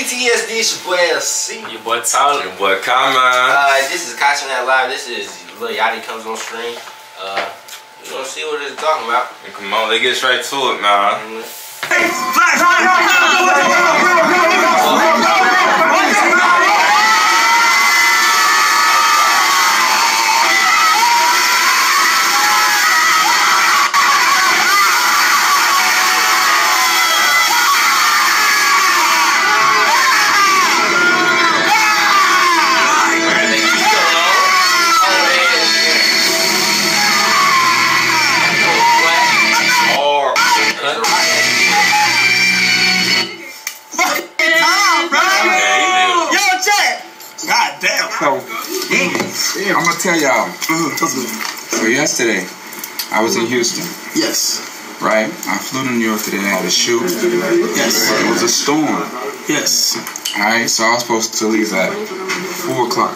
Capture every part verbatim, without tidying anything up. P T S D, it's your boy L C. Your boy Tyler. Your boy Kai, man. Uh, this is Kai Cenat Live. This is Lil Yachty comes on stream. Uh, you gonna see what it's talking about. And come on, let's get straight to it, man. Mm-hmm. I'm gonna tell y'all. So yesterday, I was in Houston. Yes. Right. I flew to New York today. I had a shoot. Yes. It was a storm. Yes. All right. So I was supposed to leave at four o'clock.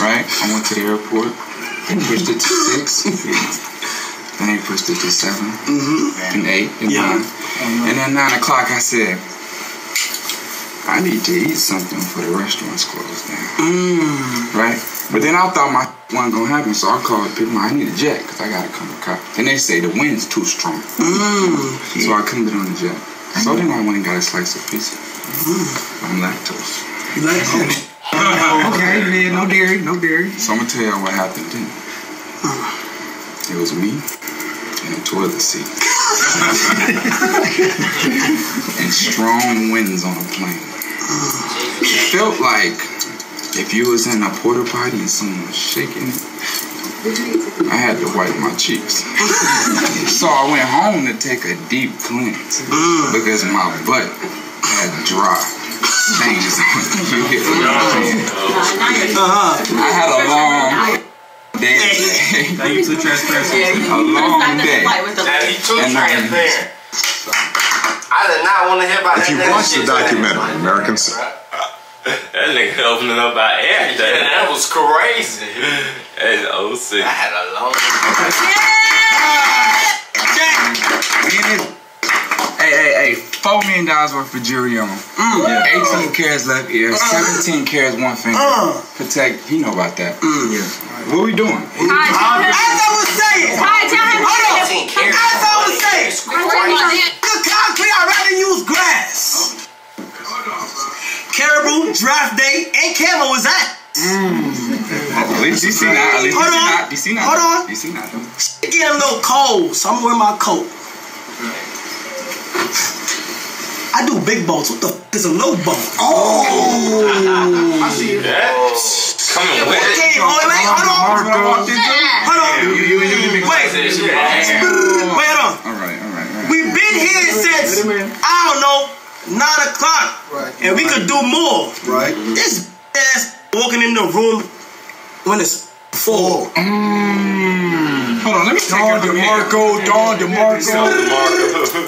Right. I went to the airport. They pushed it to six. Then they pushed it to seven. Mm-hmm. And eight. And yeah. nine. Mm-hmm. And then nine o'clock, I said, I need to eat something for the restaurant's closed down. Mm. Right? But then I thought my wasn't gonna happen, so I called people. I need a jet because I gotta come to cop. And they say the wind's too strong, mm. so I couldn't get on the jet. So then I went and got a slice of pizza. Mm. I'm lactose. You lactose? Oh. Okay, man. No dairy, no dairy. So I'm gonna tell y'all what happened then. It was me and a toilet seat. And strong winds on a plane. It felt like if you was in a porta potty and someone was shaking it, I had to wipe my cheeks. So I went home to take a deep cleanse because my butt had dry stains on it. You hit the uh-huh. I had a long day. Thank you to transparency. A long day. And I So, I did not want to hear about if that. If you watch the documentary, Americans. That nigga opening up about everything. That was crazy. That's O C. I had a long time. Yeah! Hey, hey, hey. four million dollars worth of jewelry on. Mm. Yeah. eighteen carats left ear, seventeen carats one finger. Uh. Protect, he know about that. Mm. Yeah. What we doing? Hi, Hi. As I was saying. Hi, tell him. Hold on. As I was saying. Concrete, I'd rather use grass. Caribou, draft day, and camo is that. At least you see that. Hold on. Hold on. You see that. Get him no cold, so I'm wearing my coat. I do big boats. What the f is a low boat? Oh! I see that. Come on, wait. Okay, hold on. Hold on. Hold on. Wait. Wait, hold on. All right, all right, all right. We've been here since, I don't know, nine o'clock. And we could do more. Right. This ass walking in the room when it's four. Mm. Hold on, let me take Don DeMarco, Don DeMarco.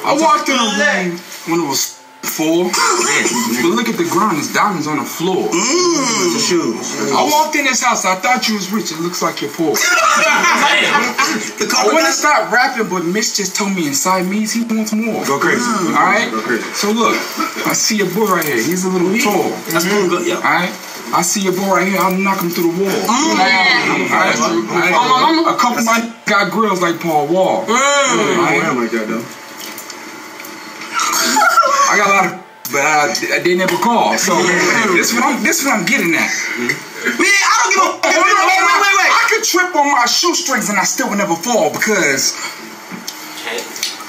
I walked in the room when it was four, but look at the ground, there's diamonds on the floor. Mm. Shoes. I walked in this house, I thought you was rich, it looks like you're poor. I want to stop rapping, but Mitch just told me inside me he wants more. Go crazy. Mm. Alright? So look, I see your boy right here, he's a little tall. That's pretty good, yeah. Alright? I see your boy right here, I'll knock him through the wall. Mm. Alright? Right. A couple of my got grills like Paul Wall. Mm. I am like that though. I got a lot of, but I, I didn't ever call. So this what I'm, this what I'm getting at. Man, I don't give a. Wait, wait, wait, wait, wait. I could trip on my shoestrings and I still would never fall because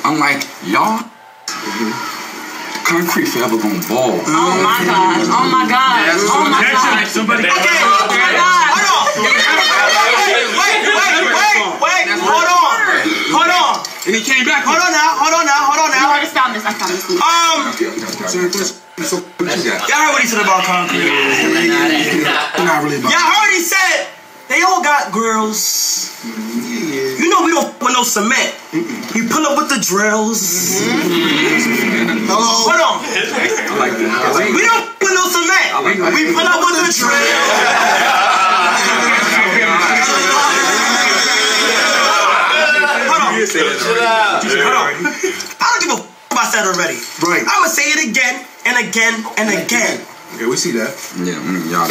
I'm like y'all. Concrete forever gonna ball. Oh my god! Oh my god! Oh my god! Somebody. Okay. Oh my god! Hold on. Wait, wait, wait, wait. Hold on. Hold on. He came back. Hold on now. Hold on now. Hold on now. I found this. I found this. Um. Y'all heard what he said about concrete. Not really. Y'all heard he said they all got grills. You know we don't f with no cement. We pull up with the drills. Hold on. We don't f with no cement. We pull up with the drills. I don't give a f about said already. Right. I'm gonna say it again and again and again. Yeah, we see that. Yeah, y'all.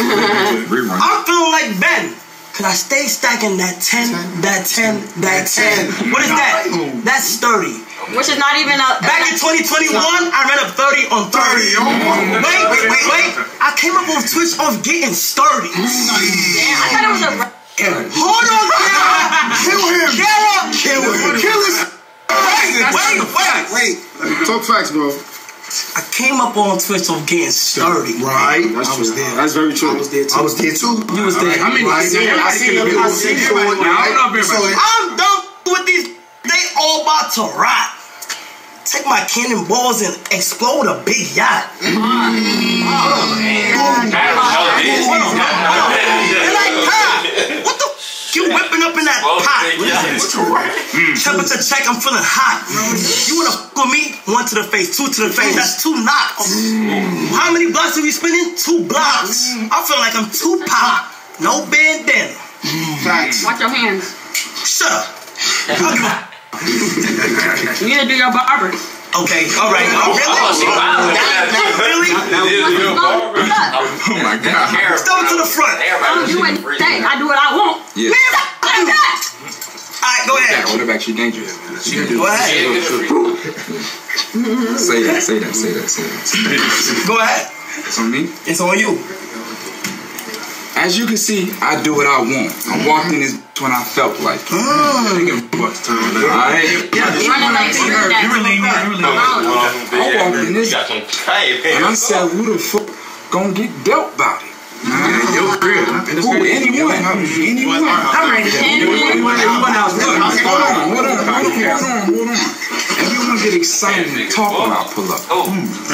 Rerun. I'm feeling like Ben. Cause I stay stacking that ten, that ten, that ten. What is that? That's thirty. Which is not even a... Back in twenty twenty-one, I ran up thirty on thirty. Wait, wait, wait, wait. I came up with Twitch of getting sturdy. Damn, I thought it was a... Hold on, kill him. Kill him. Kill him. Kill his... Wait, wait, wait. Wait. Talk facts, bro. I came up on Twitch of getting sturdy. Right. That's I was true. There. That's very true. I was there too. I was there too. You was there. I mean, I seen it. I seen it. I seen it. I'm done with these. They all about to rot. Take my cannonballs and explode a big yacht. Mm-hmm. Oh, man. Boom. Hold on, hold on. They're like, God, what the f*** you whipping up in that pot? What is this? Temperature check, I'm feeling hot. You want to f*** with me? One to the face, two to the face. That's two knocks. How many blocks are we spinning? Two blocks. I feel like I'm Tupac. No bandana. Facts. Watch your hands. Shut up. You need to do your barber. Okay, alright. Oh, really? Really? Oh my god. Step to the front. I don't do anything. I do what I want. Yeah. Man, like that. Alright, go ahead. Hold her back. She's dangerous. Go ahead. Say that, say that, say that, say that. Go ahead. It's on me? It's on you. As you can see, I do what I want. I walked in this when I felt like it. I didn't give a fuck. Alright? You really need it. You really need it. I walked in this and I said, who the fuck gonna get dealt about it? Yo, crib. Who? Anyone. Anyone. I'm ready. Anyone. Anyone else. Hold on. Hold on. Hold on. Hold on. Everyone get excited and talk about pull-up. Oh,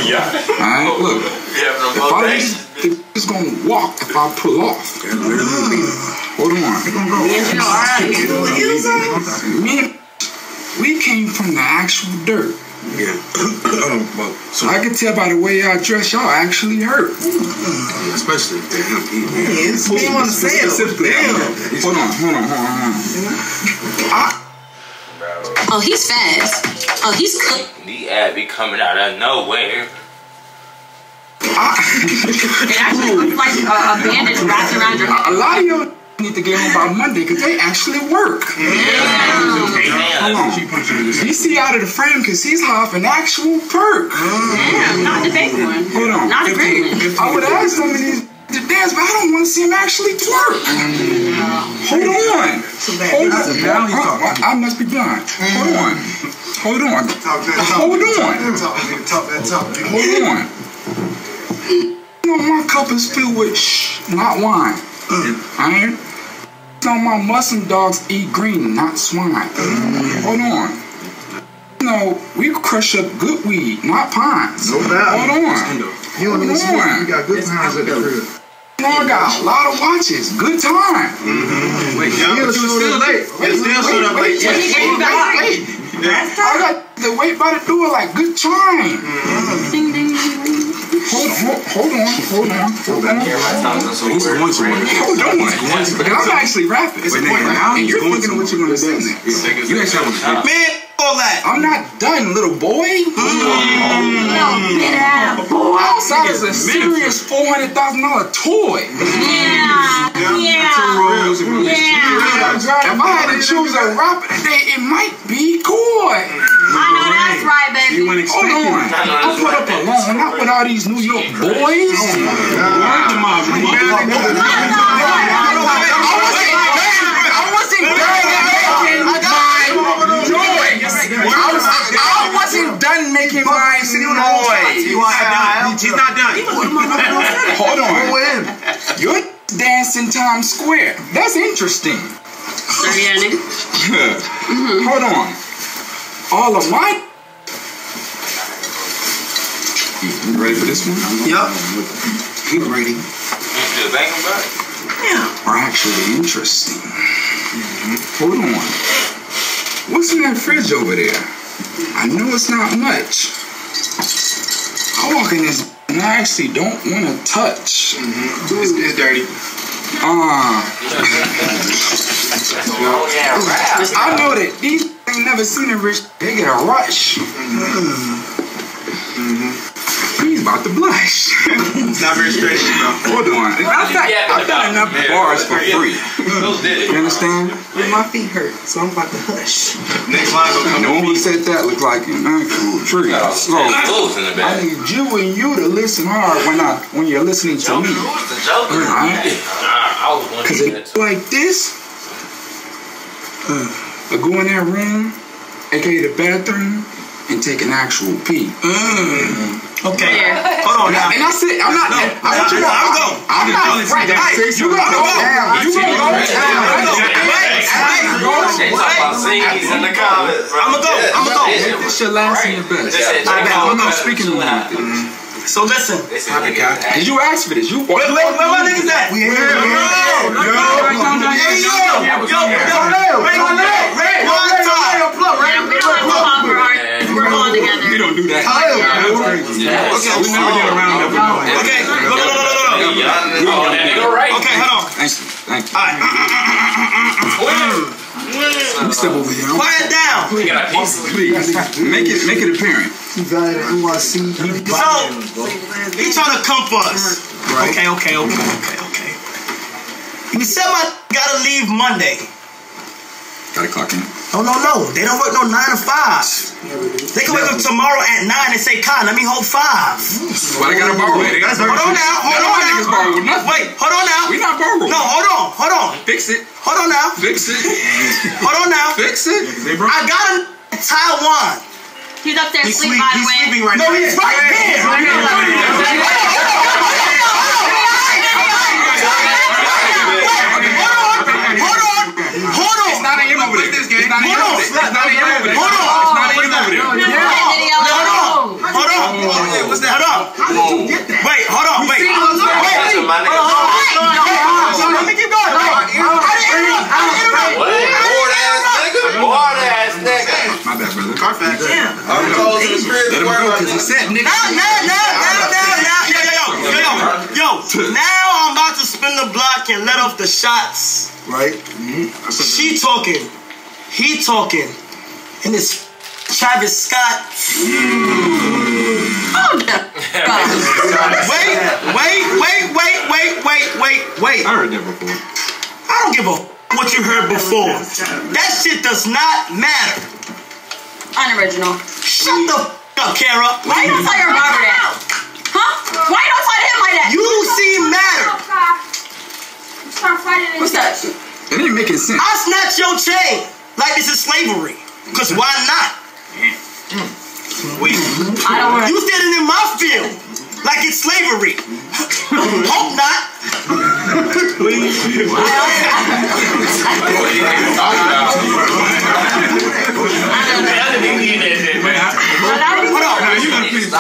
yeah. Alright, look. If I just, it's gonna walk if I pull off. Uh, Hold on. Me, we came from the actual dirt. Yeah. So I can tell by the way y'all dress, y'all actually hurt. Especially if they're empty. Yeah, it's what you want to say. Hold on, hold on, hold on, hold on. I, Oh, he's fast. Oh, he's cooked. The ad be coming out of nowhere. It actually looks like a, a bandage wrapped around your head. A lot of y'all need to get home by Monday because they actually work. Yeah. Yeah. Hold on. You see out of the frame because he's off an actual perk. Damn, not the big one. Hold on. Not a great one. I would ask some of these to dance, but I don't want to see him actually twerk. Mm. Hold on. Hold on. I, I must be blind. Mm. Hold on. Hold on. Talk that talk. Hold on. Talk that talk. That talk. Hold on. You know, my cup is filled with shh, not wine. Mm. I ain't. You know, my Muslim dogs eat green, not swine. Mm. Hold on. You know, we crush up good weed, not pines. No doubt. Hold on. You don't need to. You got good pines at the crib. I got a lot of watches. Good time. Mm-hmm. Wait, yeah, it's still late. It's still showed up late. I got the wait by the door like good time. Mm-hmm. Ding, ding, ding. Hold on, hold on, hold on, hold on. He's going to win. Hold on. Because I'm actually rapping. It's a point now. And you're thinking what you're going to say next. You ain't trying to stop. Man, all that. I'm not done, little boy. No, get out. Outside is a serious four hundred thousand dollar toy. Yeah, yeah, yeah. If I had to choose a rapper today, it might be Koi. I know that's right, baby. Hold on, I put up alone, not with all these New York boys. I wasn't done. I wasn't done making my noise. She's not done. Hold on. You're dancing Times Square. That's interesting. Sorry, mm-hmm. Hold on. All of my... You ready for this one? Yup. Keep ready. Yeah. Are actually interesting. Mm-hmm. Hold on. What's in that fridge over there? I know it's not much. I walk in this and I actually don't want to touch. Mm-hmm. It's, it's dirty. Uh, I know that these ain't never seen a rich. They get a rush. Mm-hmm. Mm-hmm. He's about to blush. It's not very straight. Hold on. I've got, I've got enough yeah, bars for free. You understand? My feet hurt, so I'm about to hush. Next line will come. No one said that looked like an actual tree. No, so I need you and you to listen hard when I when you're listening to Joker, me. Who's the Joker? All right? Nah, I was wondering that too. Like this. Uh, I go in that room, aka the bathroom, and take an actual pee. Mm. Okay. Yeah. Hold on now. And I said, I'm not. No, I, I, I, I'm going. I'm not. Right. Hey, you gonna go down. You gonna go down. I'm gonna go. I'm gonna go. This your last and your best. I'm not speaking about it. So listen, did you ask for this? You wait, wait, wait, what is that? We ain't no, no, no, yo, yo, yo, yo, wait, wait, one time, we're all together. We don't do that. Okay, we never did a roundup. Okay, no, no, no, no, no. Okay, hold on. Thanks, thank you. All right. You step over here. Quiet down. Please, please, make it, make it apparent. You got it. You want to see? So he trying to come for us. Right. Okay, okay, okay, okay, okay. You said I gotta leave Monday. Gotta clock in. No, no, no. They don't work no nine to five. They can wake up tomorrow at nine and say, "Kai, let me hold five." Why they gotta borrow it? Hold on now. Hold on now. Wait. Hold on now. We not borrowing. No, hold on. Hold on. Fix it. Hold on now. Fix it. Hold on now. Fix it. I got him in Taiwan. He's up there sleeping. He's sleeping right now. No, he's right there. Hold on. Hold on. Hold on. It's not a game over there. It's not a game over there. It's not a game over there. Hold on. It's not a game over there. Hold on. Hold on. What's that? Hold on. How did you get that? Wait, hold on. Wait. Hold on. Let me get going. I didn't interrupt. My bad, brother. Carfax. Yeah. I'm going to the spirit of the world. Now, now, now, now, now, now. Yo, yo, yo, yo, yo. Now I'm about to spin the block and let off the shots. Right. Mm-hmm. She talking. He talking. And it's Travis Scott. Oh, no. Wait, wait, wait, wait, wait, wait, wait, wait. I heard that before. I don't give a f- what you heard before. That shit does not matter. Unoriginal. Shut the f up, Kara. Why you don't tell your brother that? Huh? Why you don't tell him like that? You seem madder. What's that? It ain't making sense. I snatch your chain like this is slavery. Cause why not? Wait. I don't you standing in my field like it's slavery. Hope not. Please. I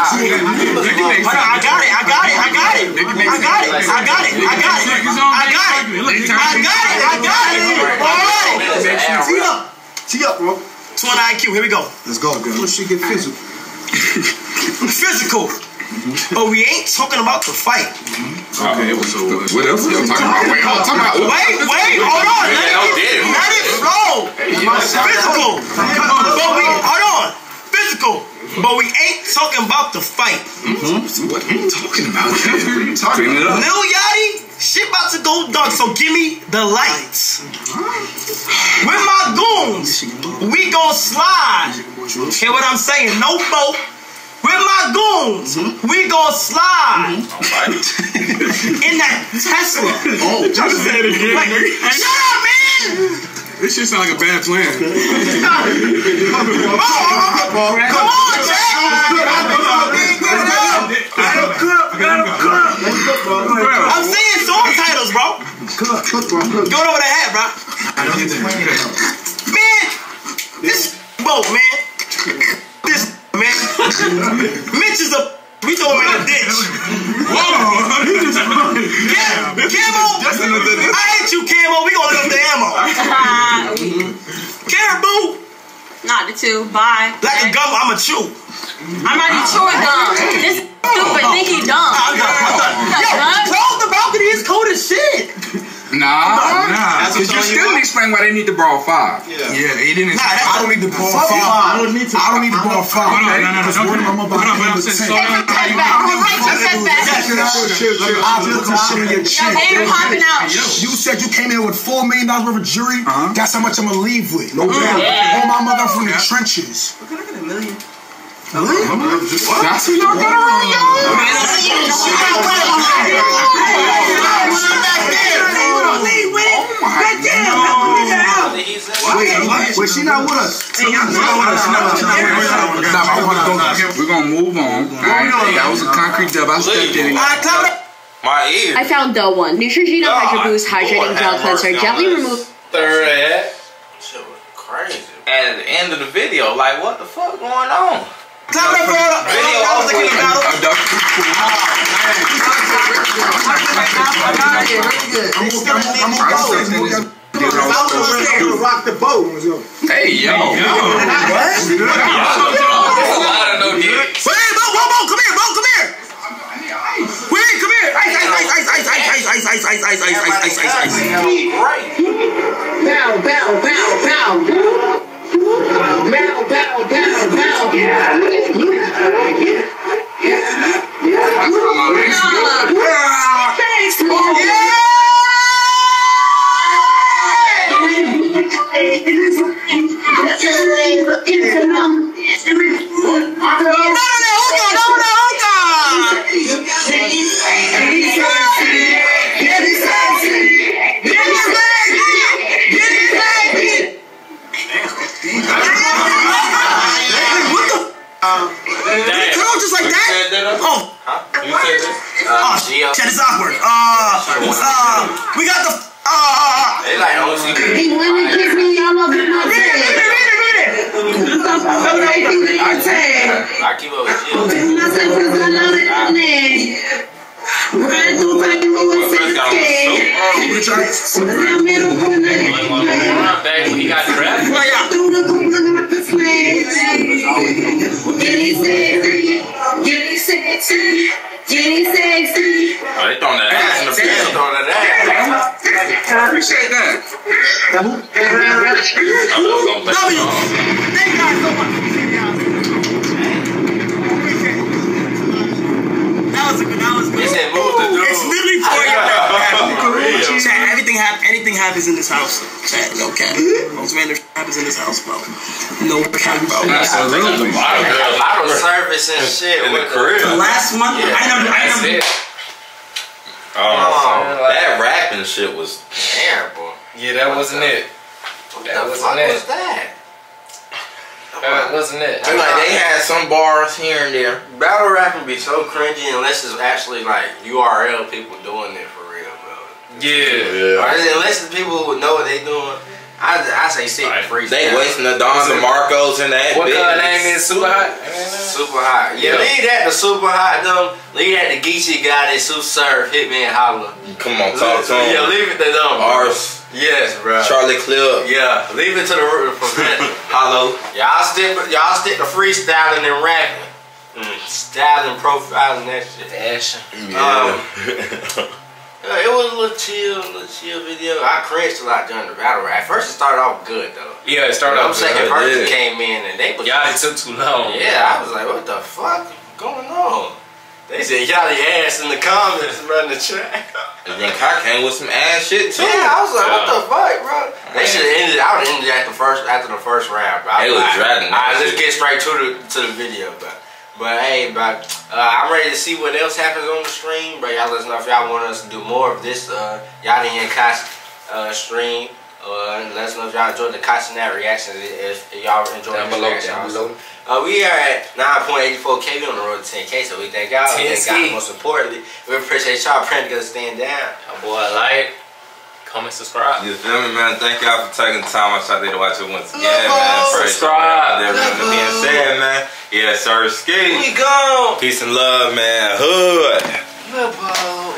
got it, I got it, I got it, I got it, I got it, I got it, I got it, I got it, I got it, I got it. Tee up, tee up, bro. twenty I Q, here we go. Let's go, girl. Let's get physical. Physical. Mm-hmm. But we ain't talking about the fight. Mm-hmm. Okay, oh, so what else are you talking about? Wait, hold on. Wait, wait, hold on. Let it, let it flow. Physical. But we, hold on. Physical. But we ain't talking about the fight. Mm-hmm. So what are you talking about? What are you talking about? Lil Yachty, shit about to go dark, so give me the lights. With my goons, we gon' slide. Hear what I'm saying? No folk. With my goons, mm-hmm. we gon' slide. Mm-hmm. All right. In that Tesla. Oh, just say it again. Like, shut up, man! This shit sound like a bad plan. oh, oh, oh. Come on, Jack! I'm saying song titles, bro. Go over the hat, bro. I don't get that. Man, this boat, man. Man, Mitch is a we throw him in a ditch. Whoa, he just running. Yeah, Camo, I hate you, Camo. We gonna lift the ammo. Caribou. Not the two. Bye. Like a gum, I'ma chew. I'm not even chewing gum. This stupid think he dumb. I'm done. I'm done. Yo, bro, the balcony is cold as shit. Nah, nah. Cause you still expect. explain why they need to borrow five. Yeah, yeah, he didn't. Nah, I don't need to borrow five. I don't need to. I don't need to borrow five. No, no, no, no. I'm about to take. Take a step back. They're popping out. You said you came here with four million dollars worth of jewelry. That's how much I'm gonna leave with. No doubt. All my mother from the trenches. We're gonna get a million. Really? What? That's who you're going around, yo! She got wet on her! Wait, wait, she not with us. She not with us. We're going to move on. That was a concrete dub. I stepped in it. My ears. I found the one. Neutrogena Hydro Boost Hydrating Gel Cleanser. Gently remove... Third head. Shit was crazy. At the end of the video, like, what the fuck going on? Top that bro up. I was looking at the battle. Hey yo. Hey Bo, Bo, Bo, come here, Bo, come here. Wait, come here. Ice, ice, ice, ice, ice, ice, ice, ice, ice, ice, ice, ice, ice, bow, bow, bow, bow. Bow, bow, bow, bow, bow. Yeah. Yeah. Yeah. Yeah. Yeah. Yeah. Thanks, man. So cringy unless it's actually like U R L people doing it for real, bro. Yeah. yeah. Or unless the people who know what they doing, I I say sick right. free. They wasting the Dons and Marcos and that. What bitch. What name is Super Hot? Super Hot. Yeah. yeah. Leave that to Super Hot though. Leave that to Geechee guy that Super Surf Hitman Holler. Come on, talk to him. Yeah, leave it to them. Ours. Yes, bro. Charlie Clip. Yeah. Leave it to the Hollow. Y'all stick. Y'all stick to freestyling and rapping. Mm. Styling, profiling, that shit. Fashion. Yeah. Um, it was a little chill, a little chill video. I cringed a lot during the battle rap. At first, it started off good though. Yeah, it started off good. I'm saying, first came in and they was. Y'all took too long. Yeah, man. I was like, what the fuck going on? They said y'all the ass in the comments, running the track. And then Kai came with some ass shit too. Yeah, I was like, what the fuck, bro? They should have ended. I would have ended at the first after the first round, bro. They was dragging. Alright, let's get straight to the to the video, bro. But hey, but uh, I'm ready to see what else happens on the stream. But y'all let us know if y'all want us to do more of this. Uh, y'all didn't catch uh stream. Uh, let us know if y'all enjoyed the Kai Cenat reaction. If, if y'all enjoyed the reaction, also. Uh, we are at nine point eight four K. We on the road to ten K. So we thank y'all. Thank God most importantly. We appreciate y'all praying to stand down. Your boy, like, comment, subscribe. You feel me, man? Thank y'all for taking the time out there to watch it once again, Love man. Subscribe. Everything being said, man. Yeah, sir, Ski. We go. Peace and love, man. Hood. Love.